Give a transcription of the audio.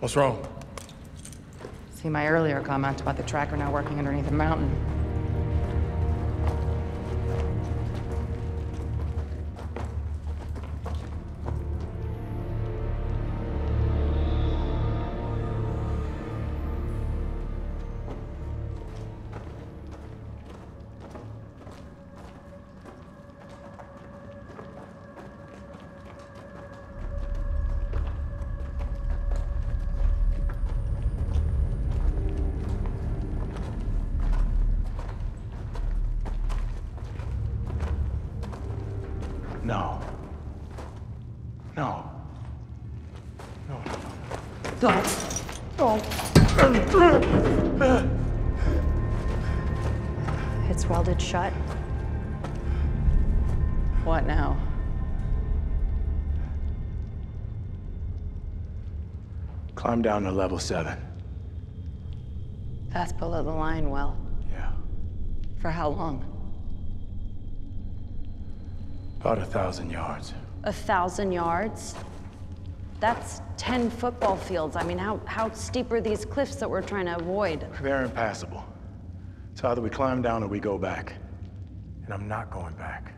What's wrong? See my earlier comment about the tracker now working underneath a mountain. No. No. No. No. No. It's welded shut. What now? Climb down to level 7. That's below the line well. Yeah. For how long? About 1,000 yards. 1,000 yards? That's 10 football fields. I mean, how steep are these cliffs that we're trying to avoid? They're impassable. It's either we climb down or we go back. And I'm not going back.